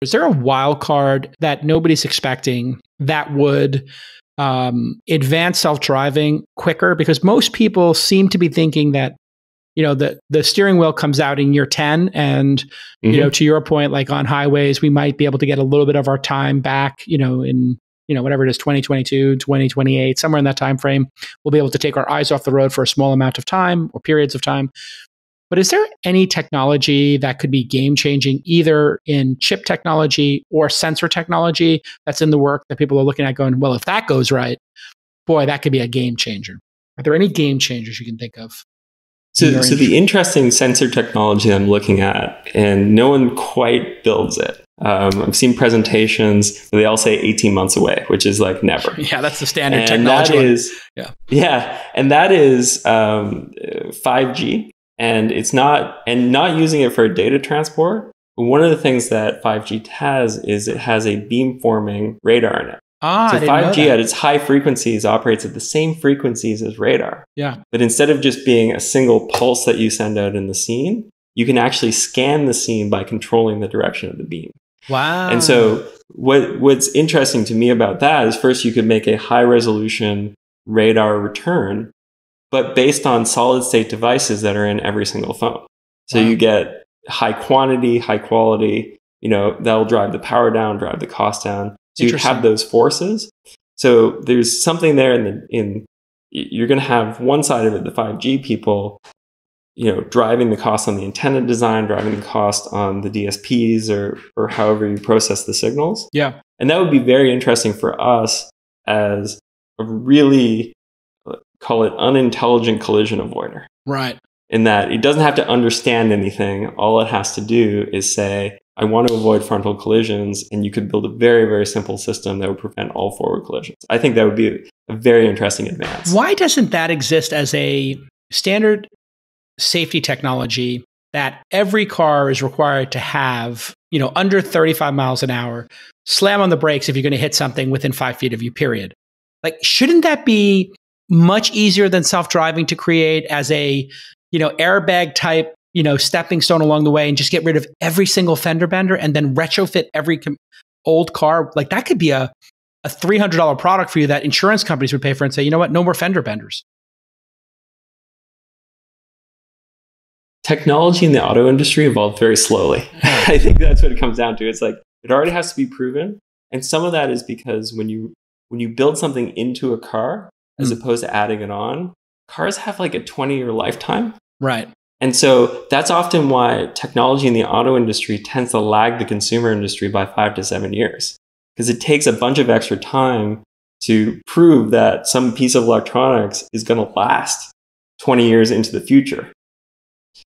Is there a wild card that nobody's expecting that would advance self-driving quicker? Because most people seem to be thinking that, you know, the steering wheel comes out in year 10 and, you know, to your point, like on highways, we might be able to get a little bit of our time back, you know, in, you know, whatever it is, 2022, 2028, somewhere in that time frame, we'll be able to take our eyes off the road for a small amount of time or periods of time. But is there any technology that could be game-changing, either in chip technology or sensor technology, that's in the work that people are looking at going, well, if that goes right, boy, that could be a game changer? Are there any game changers you can think of? So the interesting sensor technology I'm looking at, and no one quite builds it. I've seen presentations, they all say 18 months away, which is like never. Yeah, that's the standard and technology. That is, yeah, and that is 5G. And it's not, and not using it for data transport. One of the things that 5G has is it has a beamforming radar in it. So 5G at its high frequencies operates at the same frequencies as radar. Yeah. But instead of just being a single pulse that you send out in the scene, you can actually scan the scene by controlling the direction of the beam. Wow. And so what's interesting to me about that is, first, you could make a high resolution radar return, but based on solid state devices that are in every single phone. So you get high quantity, high quality, you know, that'll drive the power down, drive the cost down. So you have those forces. So there's something there in the, you're going to have one side of it, the 5G people, you know, driving the cost on the antenna design, driving the cost on the DSPs or however you process the signals. Yeah. And that would be very interesting for us as a really, call it unintelligent collision avoider. Right. In that it doesn't have to understand anything. All it has to do is say, I want to avoid frontal collisions. And you could build a very, very simple system that would prevent all forward collisions. I think that would be a very interesting advance. Why doesn't that exist as a standard safety technology that every car is required to have, you know, under 35 miles an hour, slam on the brakes if you're going to hit something within 5 feet of you, period? Like, shouldn't that be much easier than self-driving to create as a, you know, airbag type, you know, stepping stone along the way, and just get rid of every single fender bender and then retrofit every old car? Like, that could be a $300 product for you that insurance companies would pay for and say, you know what, no more fender benders. Technology in the auto industry evolved very slowly. I think that's what it comes down to. It's like, it already has to be proven. And some of that is because when you build something into a car, as opposed to adding it on, cars have like a 20-year lifetime. Right. And so that's often why technology in the auto industry tends to lag the consumer industry by 5 to 7 years, because it takes a bunch of extra time to prove that some piece of electronics is going to last 20 years into the future.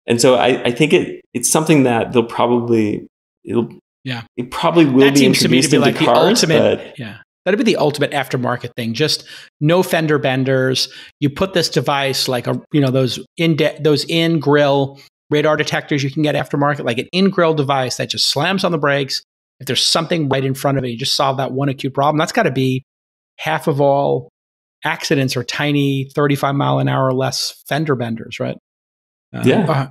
And so I think it's something that they'll probably, it probably will be introduced into like cars. The ultimate, but that'd be the ultimate aftermarket thing. Just no fender benders. You put this device like a, you know, those in-grill radar detectors you can get aftermarket, like an in-grill device that just slams on the brakes. If there's something right in front of it, you just solve that one acute problem. That's got to be half of all accidents, or tiny 35 mile an hour or less fender benders, right? Yeah.